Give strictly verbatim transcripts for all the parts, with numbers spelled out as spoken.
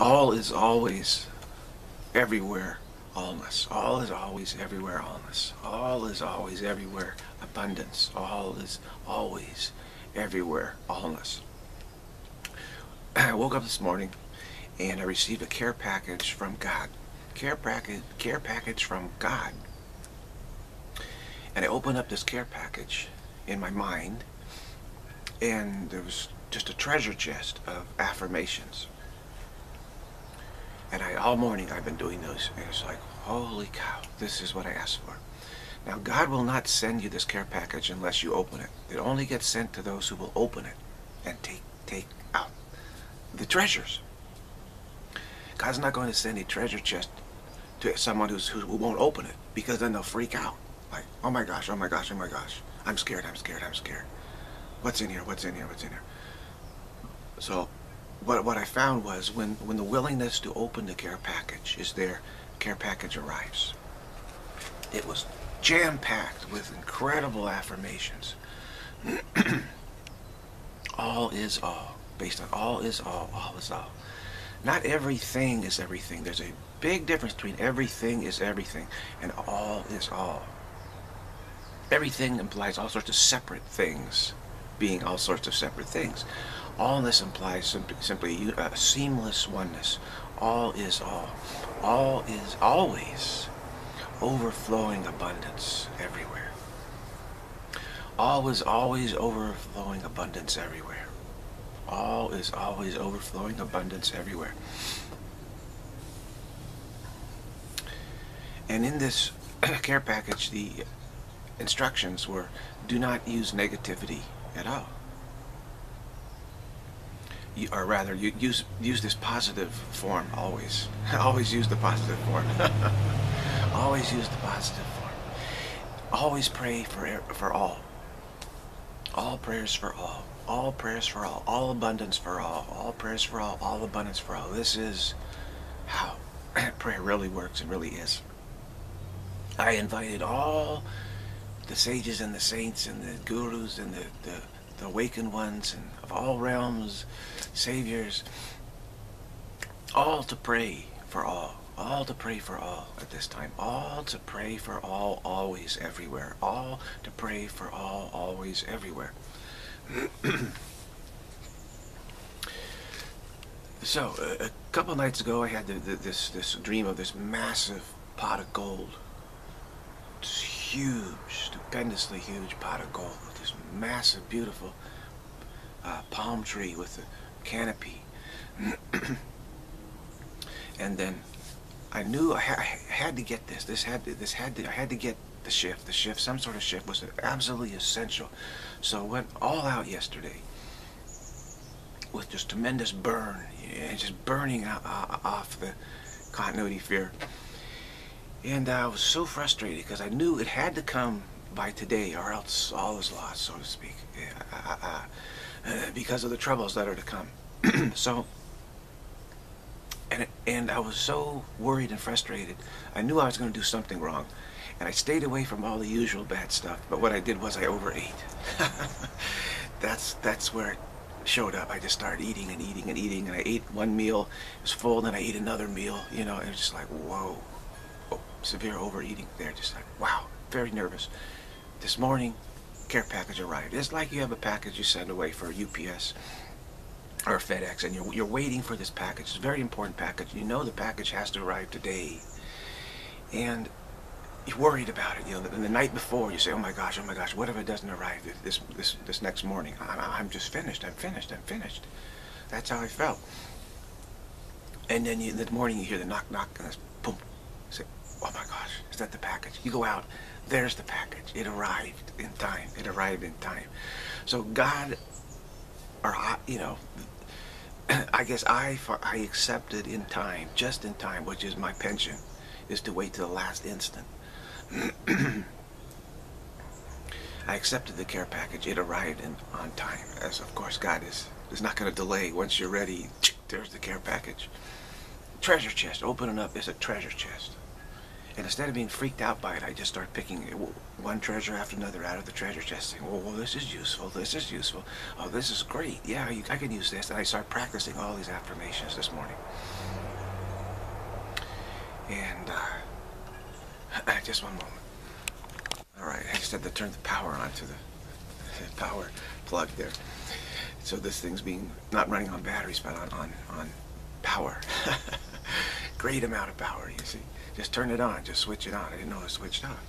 all is always everywhere, allness. All is always everywhere, allness. All is always everywhere, abundance. All is always everywhere, allness. I woke up this morning and I received a care package from God. Care package, care package from God. And I opened up this care package in my mind, and there was just a treasure chest of affirmations. And I, all morning I've been doing those, and it's like, holy cow, this is what I asked for. Now, God will not send you this care package unless you open it. It only gets sent to those who will open it and take, take out the treasures. God's not going to send a treasure chest to someone who's, who won't open it, because then they'll freak out. Like, oh my gosh, oh my gosh, oh my gosh. I'm scared, I'm scared, I'm scared. What's in here, what's in here, what's in here? So, what, what I found was when, when the willingness to open the care package is there, care package arrives. It was jam-packed with incredible affirmations. All is all. Based on all is all, all is all. Not everything is everything. There's a big difference between everything is everything and all is all. Everything implies all sorts of separate things being all sorts of separate things. Allness implies simply, simply a seamless oneness. All is all. All is always overflowing abundance everywhere. All is always overflowing abundance everywhere. All is always overflowing abundance everywhere. And in this care package, the instructions were, do not use negativity at all. You, or rather, you use use this positive form always. Always use the positive form. Always use the positive form. Always pray for for all. All prayers for all. All prayers for all. All abundance for all. All prayers for all. All abundance for all. This is how prayer really works and really is. I invited all the sages and the saints and the gurus and the, the, the awakened ones and of all realms, saviors, all to pray for all, all to pray for all at this time, all to pray for all, always, everywhere, all to pray for all, always, everywhere. So a, a couple nights ago I had the, the, this, this dream of this massive pot of gold. It's huge, stupendously huge pot of gold with this massive, beautiful uh, palm tree with a canopy. And then I knew I, ha I had to get this. This had to, this had to. I had to get the shift. The shift, some sort of shift, was absolutely essential. So I went all out yesterday with just tremendous burn, and just burning out, uh, off the continuity fear. And I was so frustrated because I knew it had to come by today, or else all is lost, so to speak, uh, uh, uh, because of the troubles that are to come. So, and, and I was so worried and frustrated. I knew I was going to do something wrong. And I stayed away from all the usual bad stuff, but what I did was I overate. That's, that's where it showed up. I just started eating and eating and eating, and I ate one meal, it was full, then I ate another meal, you know, it was just like, whoa. Severe overeating there, just like, wow, very nervous. This morning, care package arrived. It's like you have a package you send away for U P S or FedEx, and you're, you're waiting for this package. It's a very important package. You know the package has to arrive today, and you're worried about it. You know, and the night before, you say, oh my gosh, oh my gosh, what if it doesn't arrive this, this, this next morning? I'm, I'm just finished, I'm finished, I'm finished. That's how I felt. And then you, in the morning, you hear the knock, knock, and it's boom. Say, oh my gosh, is that the package? You go out, there's the package. It arrived in time. It arrived in time. So God, or I, you know, I guess I, I accepted in time, just in time, which is my pension, is to wait to the last instant. I accepted the care package. It arrived in, on time, as of course God is, is not going to delay. Once you're ready, there's the care package. Treasure chest, open it up, it's a treasure chest. And instead of being freaked out by it, I just start picking one treasure after another out of the treasure chest, saying, oh, well, this is useful, this is useful, oh, this is great, yeah, you, I can use this. And I start practicing all these affirmations this morning. And, uh, just one moment. All right, I just had to turn the power on to the, the power plug there. So this thing's being, not running on batteries, but on, on, on power. Great amount of power, you see. Just turn it on, just switch it on. I didn't know it switched off.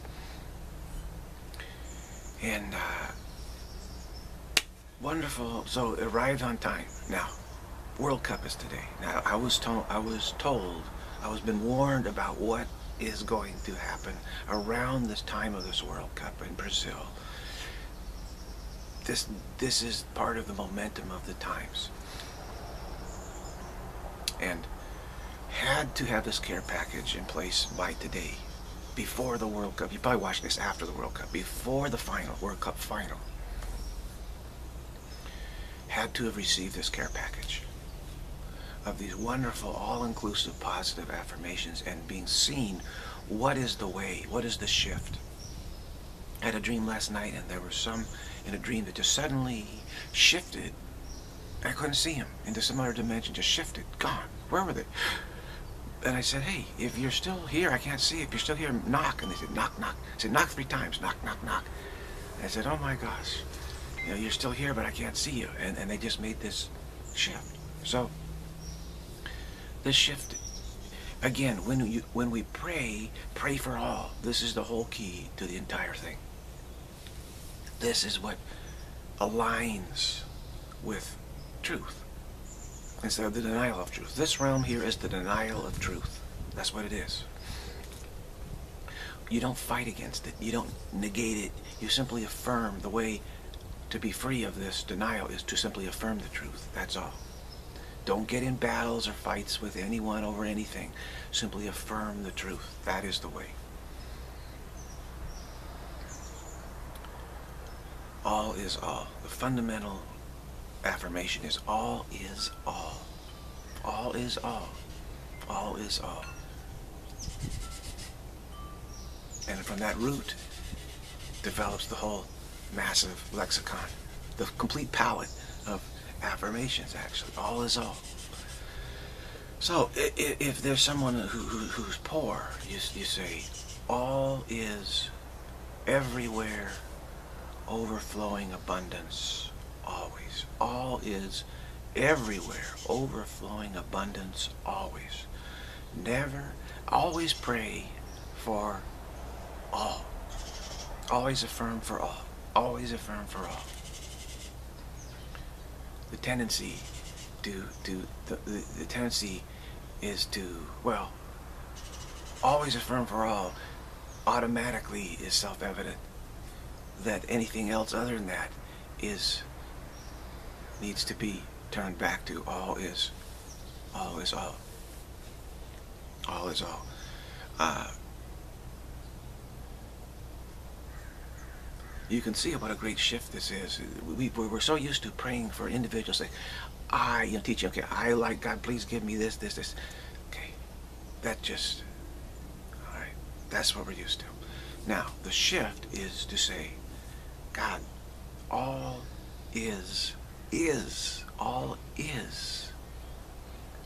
And, uh, wonderful, so it arrived on time. Now, World Cup is today. Now, I was told, I was told, I was been warned about what is going to happen around this time of this World Cup in Brazil. This, this is part of the momentum of the times. And had to have this care package in place by today, before the World Cup. You probably watch this after the World Cup, before the final, World Cup final. Had to have received this care package of these wonderful, all-inclusive, positive affirmations and being seen what is the way, what is the shift. I had a dream last night, and there were some in a dream that just suddenly shifted. I couldn't see him into some other dimension, just shifted, gone. Where were they? And I said, hey, if you're still here, I can't see. If you're still here, knock. And they said, knock, knock. I said, knock three times, knock, knock, knock. And I said, oh my gosh, you know, you're still here, but I can't see you. And, and they just made this shift. So this shift, again, when, you, when we pray, pray for all. This is the whole key to the entire thing. This is what aligns with truth instead of the denial of truth. This realm here is the denial of truth. That's what it is. You don't fight against it. You don't negate it. You simply affirm. The way to be free of this denial is to simply affirm the truth. That's all. Don't get in battles or fights with anyone over anything. Simply affirm the truth. That is the way. All is all. The fundamental affirmation is all is all. All is all. All is all. And from that root develops the whole massive lexicon, the complete palette of affirmations, actually. All is all. So if there's someone who, who, who's poor, you, you say, all is everywhere, overflowing abundance. Always. All is everywhere, overflowing abundance, always. Never, always pray for all. Always affirm for all. Always affirm for all. The tendency to, to the, the, the tendency is to, well, always affirm for all automatically is self-evident, that anything else other than that is needs to be turned back to all is, all is all. All is all. Uh, you can see what a great shift this is. We, we're so used to praying for individuals, like, I, you know, teaching, okay, I like God, please give me this, this, this. Okay, that just, all right, that's what we're used to. Now, the shift is to say, God, all is is, all is.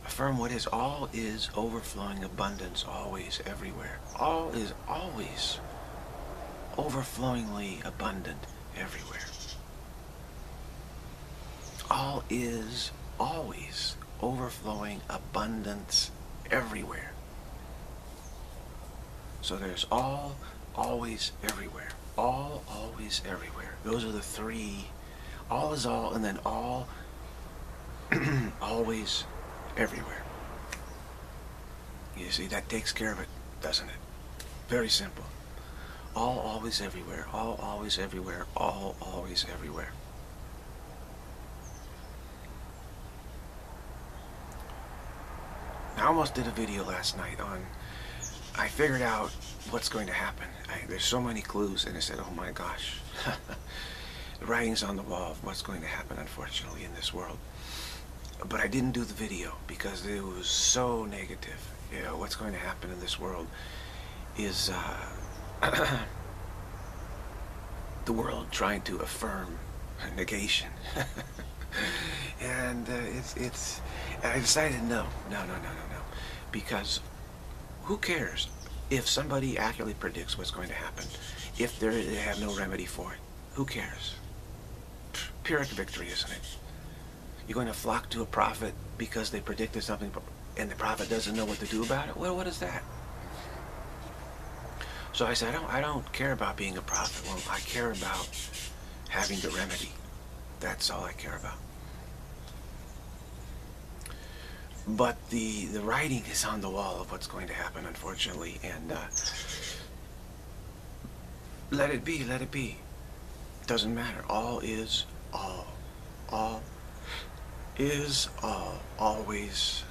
Affirm what is. All is overflowing abundance, always, everywhere. All is always overflowingly abundant, everywhere. All is always overflowing abundance, everywhere. So there's all, always, everywhere. All, always, everywhere. Those are the three. All is all, and then all, always, everywhere. You see, that takes care of it, doesn't it? Very simple. All, always, everywhere. All, always, everywhere. All, always, everywhere. I almost did a video last night on, I figured out what's going to happen. I, there's so many clues, and I said, oh my gosh. The writing's on the wall of what's going to happen, unfortunately, in this world. But I didn't do the video because it was so negative. You know, what's going to happen in this world is uh, the world trying to affirm negation. And uh, it's, it's, I decided no, no, no, no, no, no, because who cares if somebody accurately predicts what's going to happen, if there, they have no remedy for it? Who cares? Pyrrhic victory, isn't it? You're going to flock to a prophet because they predicted something and the prophet doesn't know what to do about it? Well, what is that? So I said, I don't, I don't care about being a prophet. Well, I care about having the remedy. That's all I care about. But the, the writing is on the wall of what's going to happen, unfortunately, and uh, let it be, let it be. Doesn't matter. All is all. All is all. Always,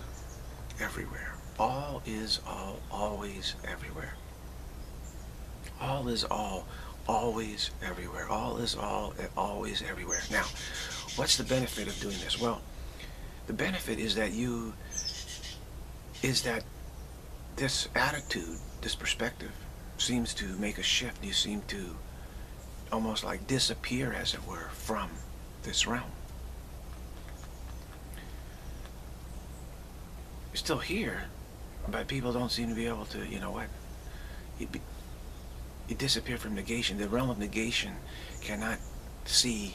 everywhere. All is all. Always, everywhere. All is all. Always, everywhere. All is all. Always, everywhere. Now, what's the benefit of doing this? Well, the benefit is that you, is that this attitude, this perspective, seems to make a shift. You seem to almost like disappear, as it were, from this realm. You're still here, but people don't seem to be able to, you know what, it, be, it disappeared from negation. The realm of negation cannot see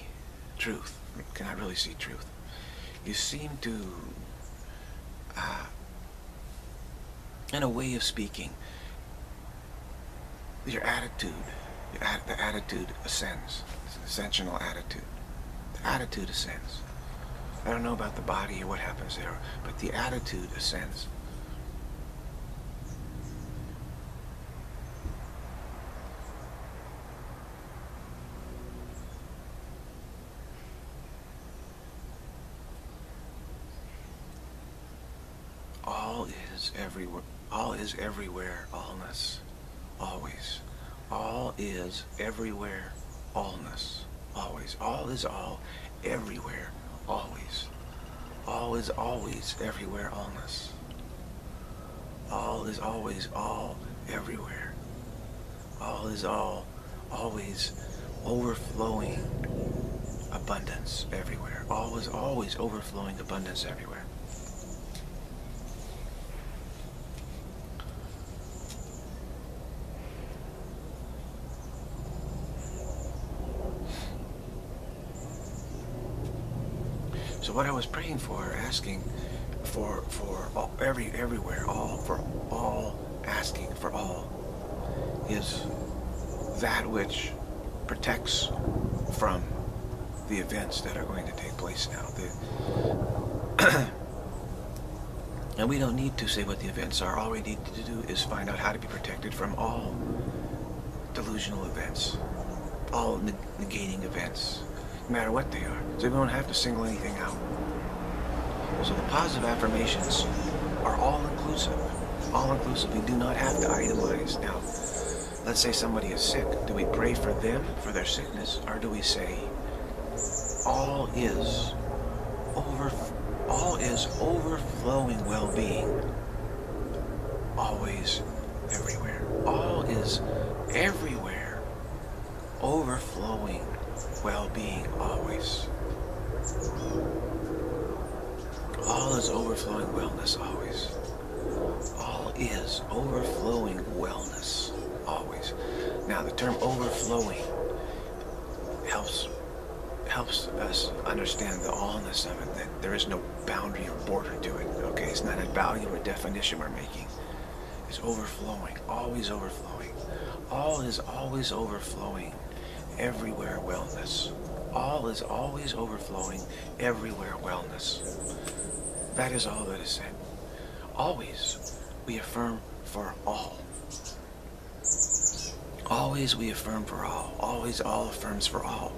truth, cannot really see truth. You seem to, uh, in a way of speaking, your attitude, your at the attitude ascends. It's an ascensional attitude. The attitude ascends. I don't know about the body or what happens there, but the attitude ascends. Everywhere. All is everywhere, allness, always. All is everywhere, allness, always. All is all, everywhere, always. All is always, everywhere, allness. All is always, all, everywhere. All is all, always overflowing abundance everywhere. All is always overflowing abundance everywhere. So what I was praying for, asking for, for all, every, everywhere, all, for all, asking for all, is that which protects from the events that are going to take place now. The and we don't need to say what the events are. All we need to do is find out how to be protected from all delusional events, all neg negating events. No matter what they are, so we don't have to single anything out. So the positive affirmations are all-inclusive, all-inclusive. We do not have to itemize. Now, let's say somebody is sick. Do we pray for them, for their sickness, or do we say, all is, over, all is overflowing well-being, always, everywhere. All is everywhere, overflowing well-being, always. All is overflowing wellness, always. All is overflowing wellness, always. Now the term overflowing helps helps us understand the allness of it, that there is no boundary or border to it, okay? It's not a value or definition we're making. It's overflowing, always overflowing. All is always overflowing, everywhere wellness. All is always overflowing, everywhere wellness. That is all that is said. Always we affirm for all. Always we affirm for all. Always all affirms for all.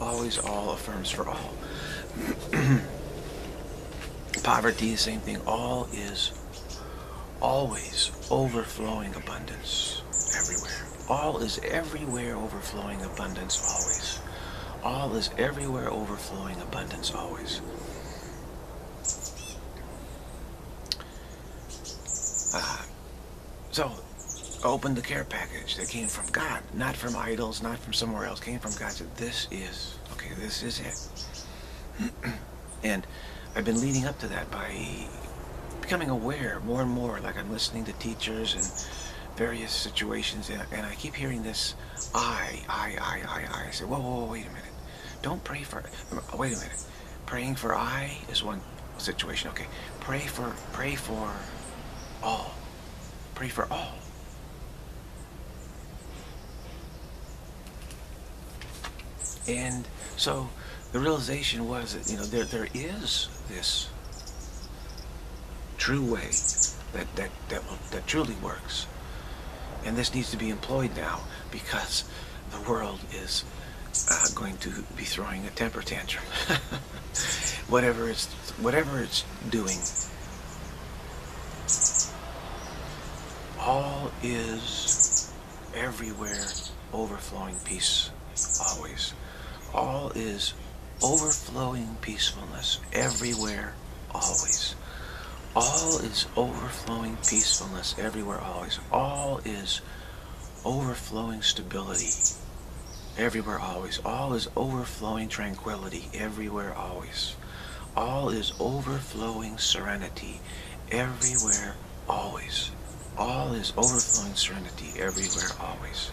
Always all affirms for all. Poverty, same thing. All is always overflowing abundance, everywhere. All is everywhere overflowing abundance, always. All is everywhere overflowing abundance, always. Uh, so Open the care package that came from God, not from idols, not from somewhere else. Came from God. Said, this is, okay, this is it. And I've been leading up to that by becoming aware more and more. Like, I'm listening to teachers and various situations, and, and I keep hearing this I, I, I, I, I. I say, whoa, whoa, whoa, wait a minute. Don't pray for, wait a minute. Praying for I is one situation. Okay, pray for, pray for all. Pray for all. And so the realization was that, you know, there, there is this true way that, that, that, will, that truly works. And this needs to be employed now, because the world is uh, going to be throwing a temper tantrum. Whatever it's, whatever it's doing, all is everywhere, overflowing peace, always. All is overflowing peacefulness, everywhere, always. All is overflowing peacefulness, everywhere, always. All is overflowing stability, everywhere, always. All is overflowing tranquility, everywhere, always. All is overflowing serenity, everywhere, always. All is overflowing serenity, everywhere, always.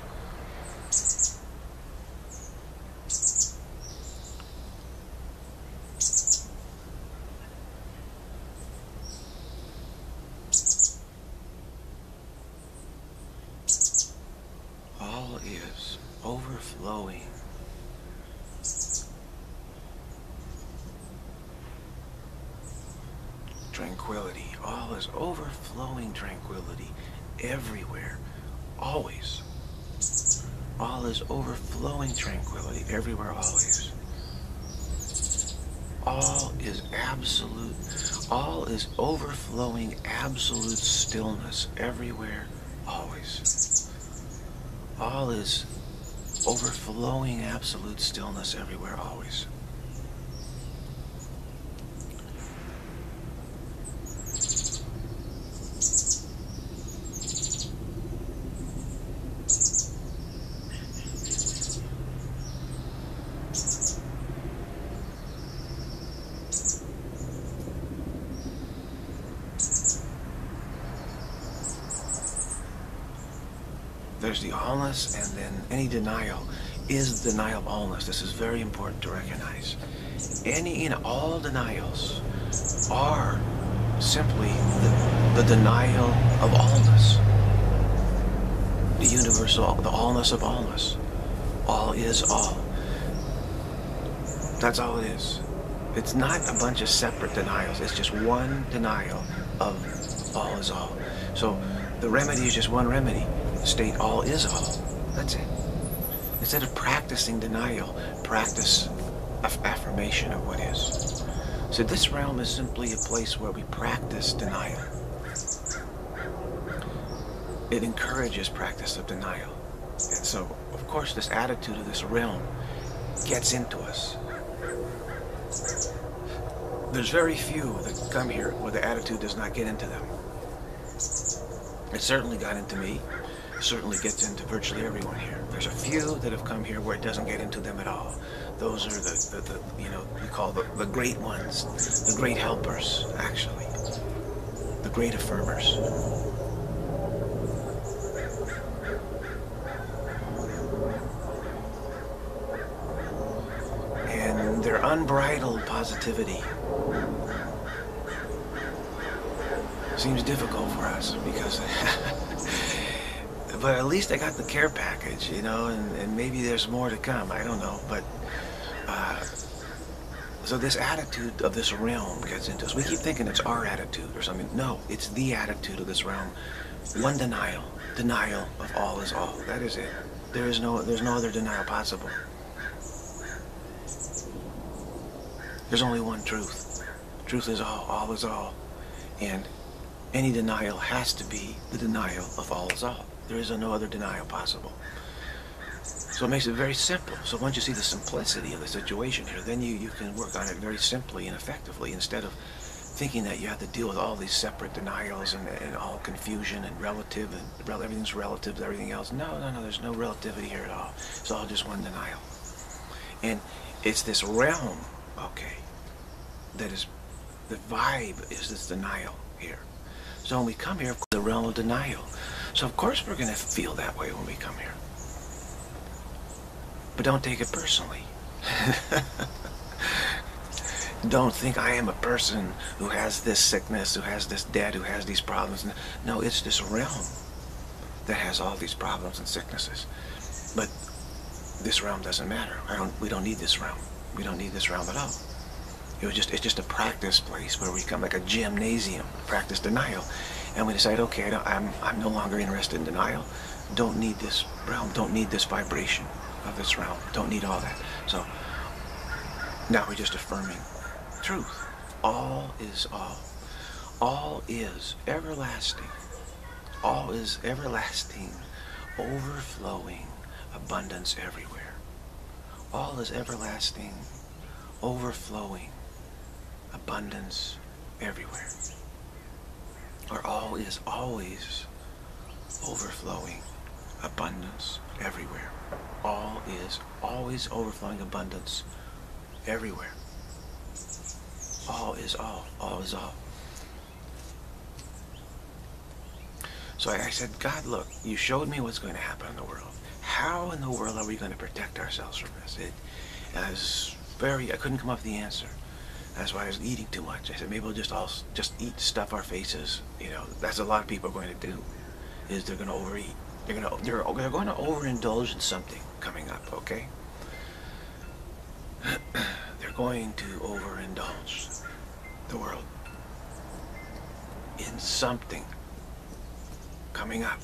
Tranquility. All is overflowing tranquility, everywhere, always. All is overflowing tranquility, everywhere, always. All is absolute. All is overflowing absolute stillness, everywhere, always. All is overflowing absolute stillness, everywhere, always. There's the allness, and then any denial is denial of allness. This is very important to recognize. Any and all denials are simply the, the denial of allness. The universal, the allness of allness. All is all. That's all it is. It's not a bunch of separate denials. It's just one denial of all is all. So the remedy is just one remedy. State all is all. That's it. Instead of practicing denial, practice affirmation of what is. So this realm is simply a place where we practice denial. It encourages practice of denial. And so, of course, this attitude of this realm gets into us. There's very few that come here where the attitude does not get into them. It certainly got into me. Certainly gets into virtually everyone here. There's a few that have come here where it doesn't get into them at all. Those are the, the, the you know, we call the, the great ones, the great helpers, actually, the great affirmers. And their unbridled positivity seems difficult for us because but at least I got the care package, you know, and, and maybe there's more to come. I don't know, but uh, so this attitude of this realm gets into us. We keep thinking it's our attitude or something. No, it's the attitude of this realm. One denial, denial of all is all. That is it. There is no, there's no other denial possible. There's only one truth. Truth is all. All is all, and any denial has to be the denial of all is all. There is no other denial possible. So it makes it very simple. So once you see the simplicity of the situation here, then you, you can work on it very simply and effectively, instead of thinking that you have to deal with all these separate denials and, and all confusion and relative and rel everything's relative to everything else. No, no, no, there's no relativity here at all. It's all just one denial. And it's this realm, okay, that is, the vibe is this denial here. So when we come here, the realm of denial. So of course we're going to feel that way when we come here. But don't take it personally. Don't think I am a person who has this sickness, who has this debt, who has these problems. No, it's this realm that has all these problems and sicknesses. But this realm doesn't matter. I don't, we don't need this realm. We don't need this realm at all. It was just, it's just a practice place where we come, like a gymnasium, practice denial. And we decide, okay, I don't, I'm, I'm no longer interested in denial. Don't need this realm. Don't need this vibration of this realm. Don't need all that. So now we're just affirming truth. All is all. All is everlasting. All is everlasting, overflowing abundance everywhere. All is everlasting, overflowing abundance everywhere. Or all is always overflowing abundance everywhere. All is always overflowing abundance everywhere. All is all. All is all. So I said, God, look, you showed me what's going to happen in the world. How in the world are we going to protect ourselves from this? It, I was very, I couldn't come up with the answer. That's why I was eating too much. I said, maybe we'll just all just eat, stuff our faces. You know, that's a lot of people are going to do, is they're going to overeat. They're going to, they're, they're going to overindulge in something coming up, okay? They're going to overindulge the world in something coming up.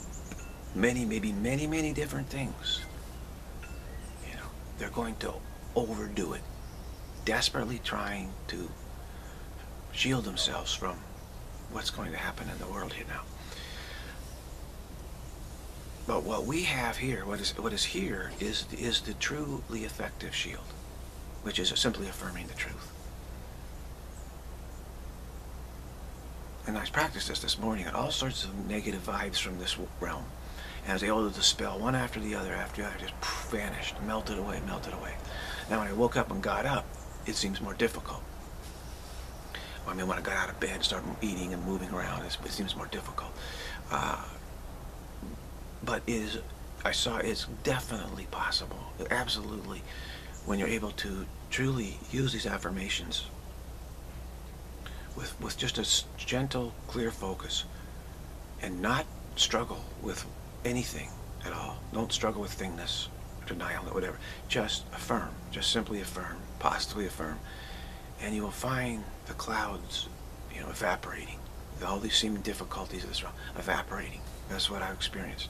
Many, maybe many, many different things. You know, they're going to overdo it. Desperately trying to shield themselves from what's going to happen in the world here now. But what we have here, what is what is here, is is the truly effective shield, which is simply affirming the truth. And I practiced this this morning, and all sorts of negative vibes from this realm, and I was able to dispel one after the other, after the other, just poof, vanished, melted away, melted away. Now when I woke up and got up, it seems more difficult. I mean, when I got out of bed and started eating and moving around, it seems more difficult. Uh, but it is, I saw it's definitely possible, absolutely, when you're able to truly use these affirmations with, with just a gentle, clear focus and not struggle with anything at all. Don't struggle with thingness, denial, or whatever. Just affirm. Just simply affirm. Positively affirm. And you will find the clouds, you know, evaporating. All these seeming difficulties of this realm, evaporating. That's what I experienced.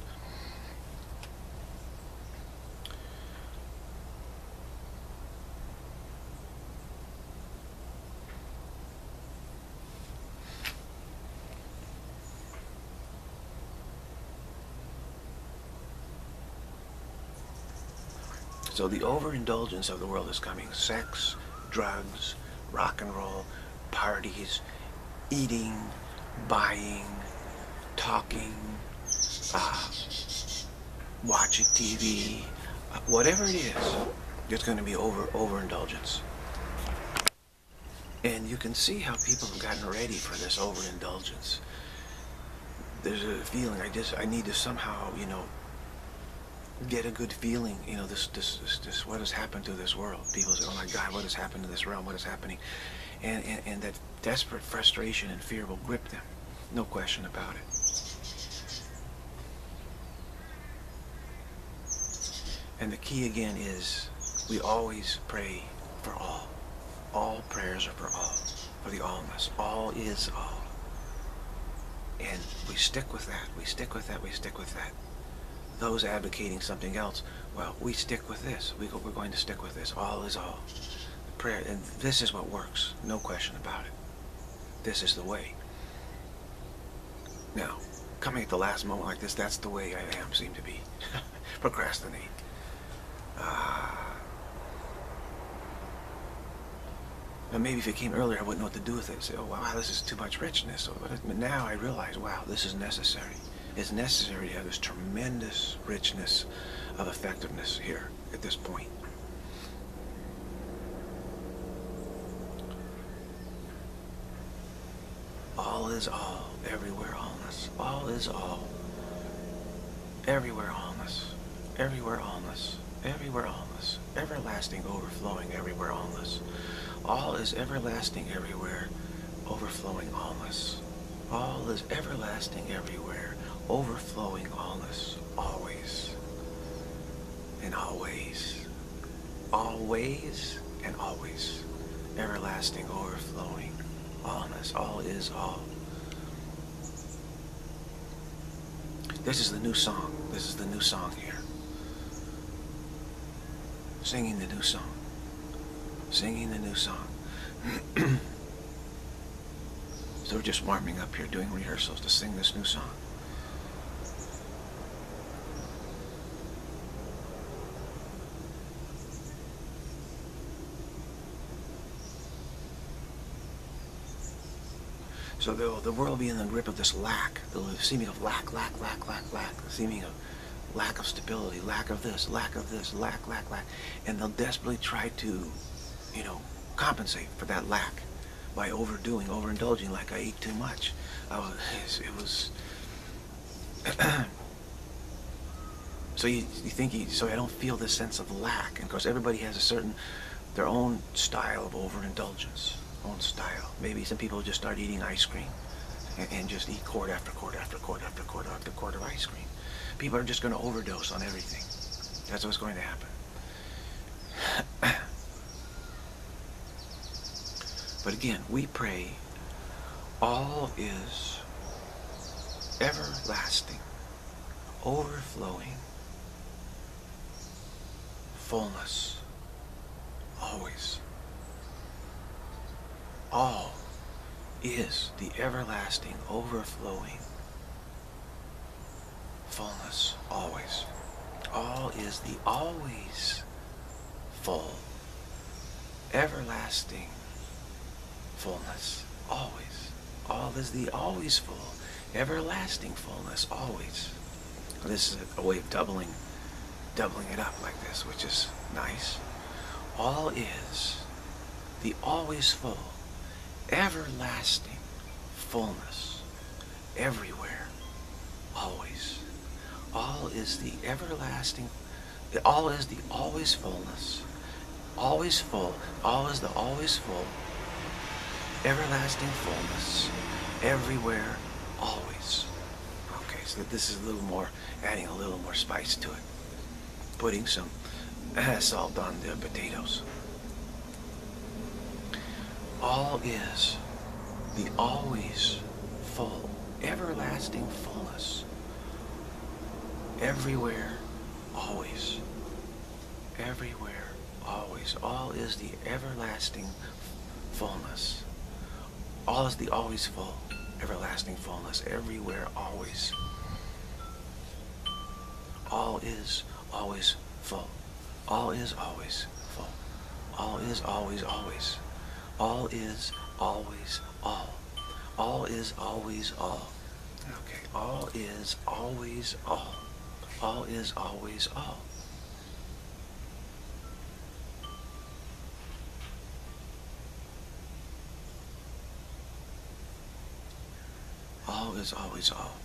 So the overindulgence of the world is coming. Sex, drugs, rock and roll, parties, eating, buying, talking, uh, watching T V, uh, whatever it is, there's going to be over overindulgence. And you can see how people have gotten ready for this overindulgence. There's a feeling, I just, I need to somehow, you know, get a good feeling, you know, this, this, this, this, what has happened to this world? People say, oh my God, what has happened to this realm? What is happening? And, and, and that desperate frustration and fear will grip them. No question about it. And the key again is, we always pray for all. All prayers are for all, for the allness. All is all. And we stick with that, we stick with that, we stick with that. Those advocating something else, well, we stick with this. We go, we're going to stick with this. All is all. The prayer, and this is what works. No question about it. This is the way. Now, coming at the last moment like this, that's the way I am, seem to be. Procrastinate. Uh, And maybe if it came earlier, I wouldn't know what to do with it. Say, oh, wow, this is too much richness. But now I realize, wow, this is necessary. It's necessary to have this tremendous richness of effectiveness here at this point. All is all, everywhere allness. All is all, everywhere allness. Everywhere allness. Everywhere allness. Everlasting overflowing, everywhere allness. All is everlasting everywhere, overflowing allness. All is everlasting everywhere, overflowing allness. Always and always. Always and always. Everlasting overflowing allness. All is all. This is the new song. This is the new song here. Singing the new song. Singing the new song. So we're just warming up here, doing rehearsals to sing this new song. So the, the world will be in the grip of this lack, the seeming of lack, lack, lack, lack, lack, the seeming of lack of stability, lack of this, lack of this, lack, lack, lack. And they'll desperately try to, you know, compensate for that lack by overdoing, overindulging, like I ate too much. I was, it was, so you, you think, you, so I don't feel this sense of lack. And of course, everybody has a certain, their own style of overindulgence, own style. Maybe some people just start eating ice cream and, and just eat quart after quart after quart after quart after quart of ice cream. People are just going to overdose on everything. That's what's going to happen. But again, we pray, all is everlasting, overflowing, fullness, always. All is the everlasting, overflowing fullness, always. All is the always full, everlasting fullness, always. All is the always full, everlasting fullness, always. This is a way of doubling, doubling it up like this, which is nice. All is the always full, everlasting fullness, everywhere, always. All is the everlasting, all is the always fullness, always full, all is the always full, everlasting fullness, everywhere, always. Okay, so this is a little more, adding a little more spice to it. Putting some salt on the potatoes. All is the always full, everlasting fullness, everywhere, always. Everywhere, always. All is the everlasting fullness. All is the always full, everlasting fullness, everywhere, always. All is always full. All is always full. All is always, always. All is always all. All is always all. Okay, all is always all. All is always all. All is always all.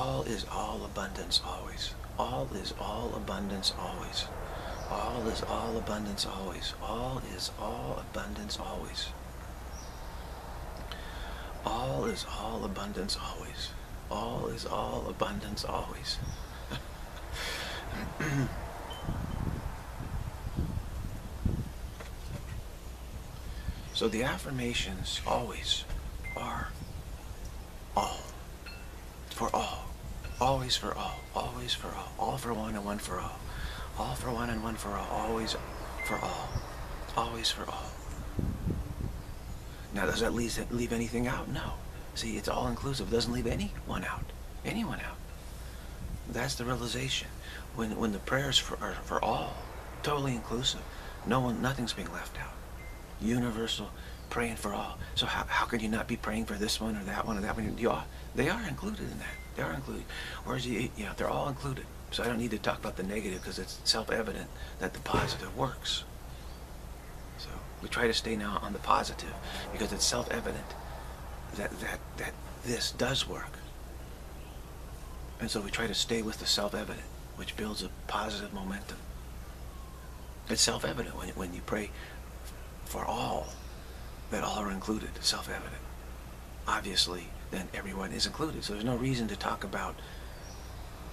All is all abundance always. All is all abundance always. All is all abundance always. All is all abundance always. All is all abundance always. All is all abundance always. So the affirmations always are all, for all, always for all, always for all, all for one and one for all, all for one and one for all, always for all, always for all. Now does that leave, leave anything out? No. See, it's all inclusive, it doesn't leave anyone out, anyone out. That's the realization. When when the prayers for are for all, totally inclusive, no one, nothing's being left out. Universal, praying for all. So how how can you not be praying for this one or that one or that one? You all, they are included in that. They are included. Whereas you, yeah, they're all included. So I don't need to talk about the negative because it's self-evident that the positive works. So we try to stay now on the positive because it's self-evident that that that this does work. And so we try to stay with the self-evident, which builds a positive momentum. It's self-evident when, when you pray for all, that all are included, self-evident. Obviously, then everyone is included. So there's no reason to talk about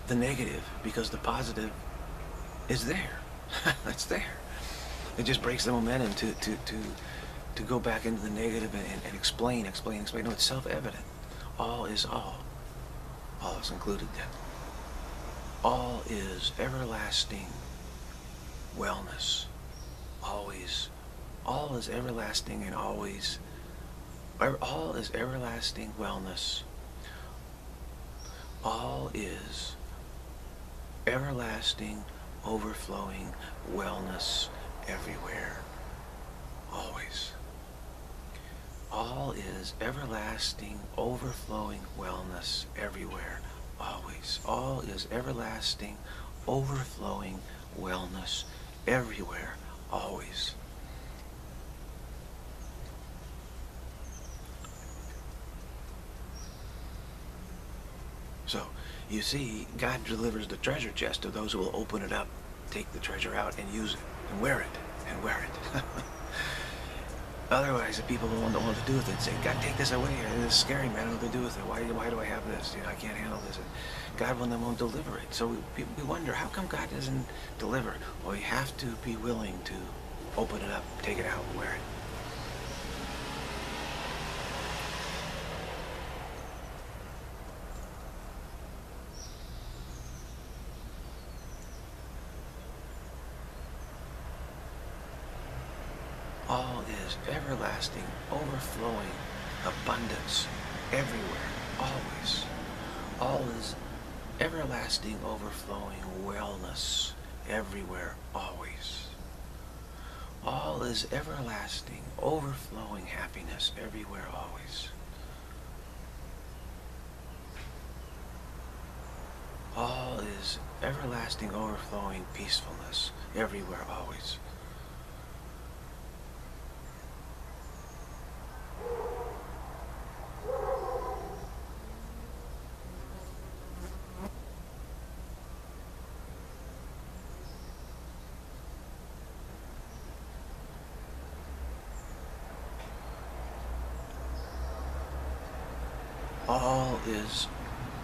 the negative because the positive is there. It's there. It just breaks the momentum to, to, to, to go back into the negative and, and explain, explain, explain. No, it's self-evident. All is all. All is included then. All is everlasting wellness. Always. All is everlasting and always. All is everlasting wellness. All is everlasting, overflowing wellness everywhere. Always. All is everlasting, overflowing wellness everywhere. Always. All is everlasting, overflowing wellness everywhere. Always. So, you see, God delivers the treasure chest to those who will open it up, take the treasure out, and use it, and wear it, and wear it. Otherwise, the people will not know what to do with it. Say, God, take this away. This is scary, man. I don't know what to do with it. Why, why do I have this? You know, I can't handle this. And God will then won't deliver it. So we, we wonder, how come God doesn't deliver? Well, we have to be willing to open it up, take it out, wear it. All is everlasting, overflowing abundance everywhere, always. All is everlasting, overflowing wellness everywhere, always. All is everlasting, overflowing happiness everywhere, always. All is everlasting, overflowing peacefulness everywhere, always. All is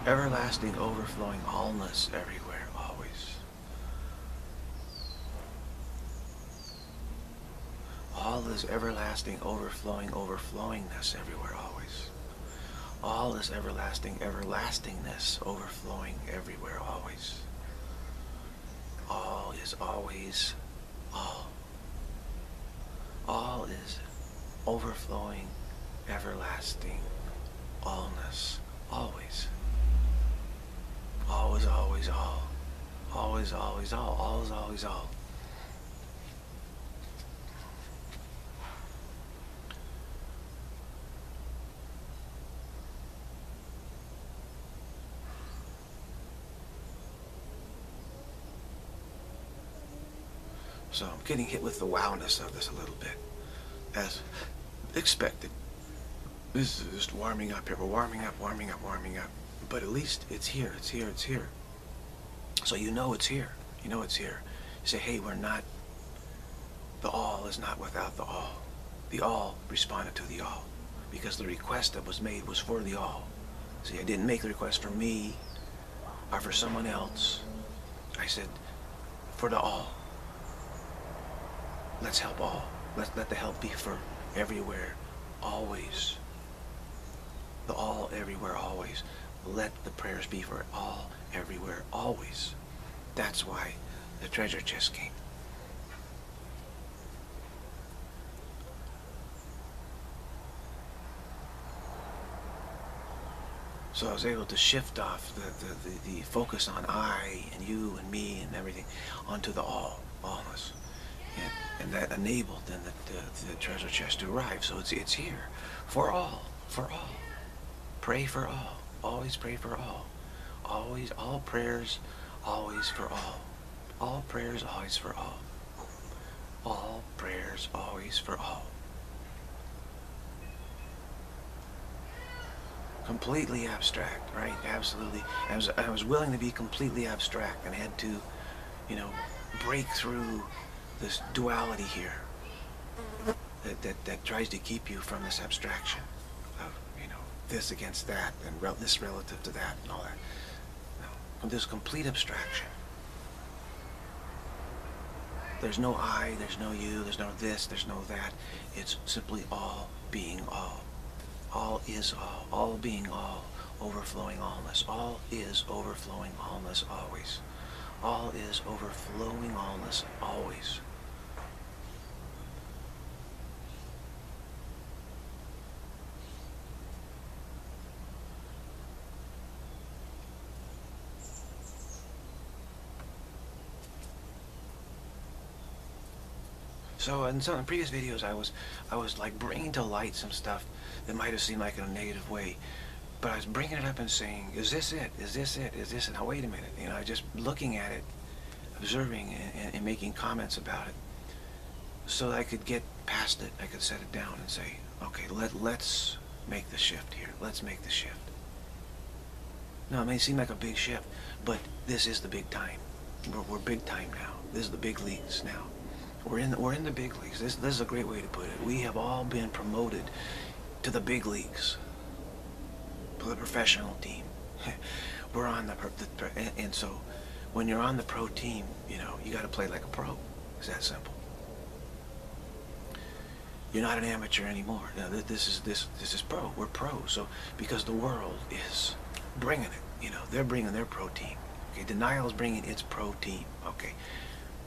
everlasting, overflowing allness everywhere, always. All is everlasting, overflowing overflowingness everywhere, always. All is everlasting, everlastingness overflowing everywhere, always. All is always all. All is overflowing, everlasting allness, always. Always, always, all. Always, always, all. Always, always, all. So I'm getting hit with the wowness of this a little bit, as expected. This is just warming up here. We're warming up, warming up, warming up. But at least it's here, it's here, it's here. So you know it's here. You know it's here. You say, hey, we're not, the all is not without the all. The all responded to the all. Because the request that was made was for the all. See, I didn't make the request for me or for someone else. I said, for the all. Let's help all. Let, let the help be for everywhere, always. The all everywhere always. Let the prayers be for all everywhere always. That's why the treasure chest came. So I was able to shift off the, the, the, the focus on I and you and me and everything onto the all, allness. And, and that enabled then the, the, the treasure chest to arrive. So it's, it's here for all, for all. Pray for all. Always pray for all. Always, all prayers, always for all. All prayers, always for all. All prayers, always for all. Completely abstract, right? Absolutely. I was, I was willing to be completely abstract and had to, you know, break through this duality here that, that, that tries to keep you from this abstraction of, you know, this against that and rel this relative to that and all that. No. There's complete abstraction. There's no I, there's no you, there's no this, there's no that. It's simply all being all. All is all, all being all, overflowing allness. All is overflowing allness always. All is overflowing allness always. So in some in previous videos, I was I was like bringing to light some stuff that might have seemed like in a negative way, but I was bringing it up and saying, "Is this it? Is this it? Is this it? Now wait a minute!" You know, just looking at it, observing, and, and making comments about it, so that I could get past it. I could set it down and say, "Okay, let let's make the shift here. Let's make the shift." Now it may seem like a big shift, but this is the big time. We're, we're big time now. This is the big leagues now. We're in, the, we're in the big leagues. This, this is a great way to put it. We have all been promoted to the big leagues, to the professional team. We're on the, the and, and so when you're on the pro team, you know, you got to play like a pro. It's that simple. You're not an amateur anymore. Now, this is this this is pro. We're pro. So because the world is bringing it, you know, they're bringing their pro team. Okay, denial's bringing its pro team. Okay.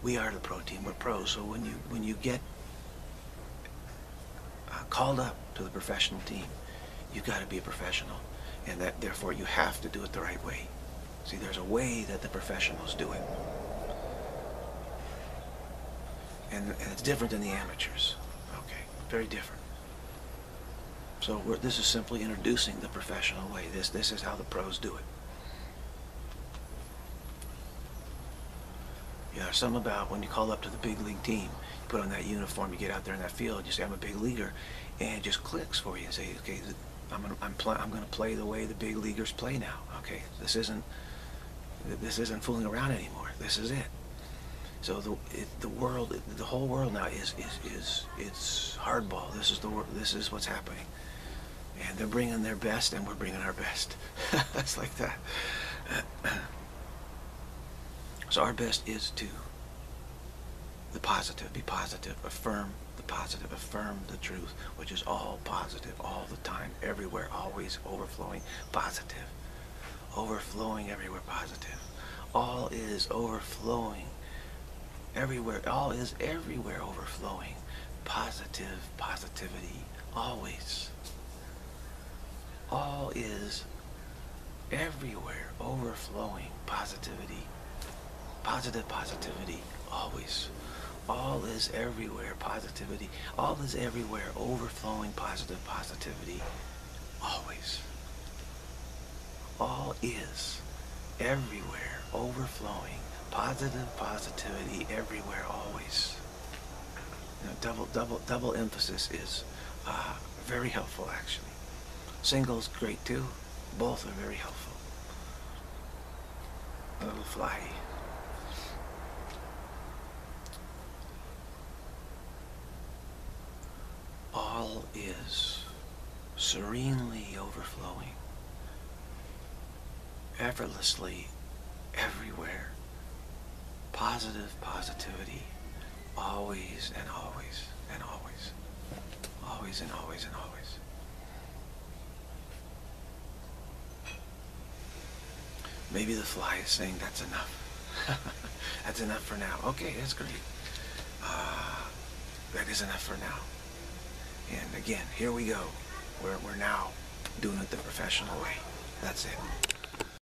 We are the pro team, we're pros, so when you, when you get uh, called up to the professional team, you've got to be a professional, and that therefore you have to do it the right way. See, there's a way that the professionals do it, and, and it's different than the amateurs, okay, very different. So we're, this is simply introducing the professional way. This, this is how the pros do it. You know, something about when you call up to the big league team, you put on that uniform, you get out there in that field, you say, I'm a big leaguer, and it just clicks for you. You say, okay, I'm gonna, I'm, pl I'm gonna play the way the big leaguers play now. Okay, this isn't, this isn't fooling around anymore. This is it. So the it, the world, the whole world now is is is it's hardball. This is the this is what's happening, and they're bringing their best, and we're bringing our best. It's like that. So our best is to the positive, be positive, affirm the positive, affirm the truth, which is all positive, all the time, everywhere, always overflowing, positive, overflowing everywhere, positive. All is overflowing everywhere, all is everywhere overflowing, positive, positivity, always. All is everywhere overflowing, positivity. Positive positivity, always. All is everywhere, positivity. All is everywhere, overflowing positive positivity, always. All is everywhere, overflowing positive positivity, everywhere, always. Now, double, double, double emphasis is uh, very helpful, actually. Single's great too. Both are very helpful. A little fly. All is serenely overflowing, effortlessly, everywhere, positive positivity, always and always and always, always and always and always. Maybe the fly is saying that's enough. That's enough for now. Okay, that's great. Uh, that is enough for now. And again, here we go. We're, we're now doing it the professional way. That's it.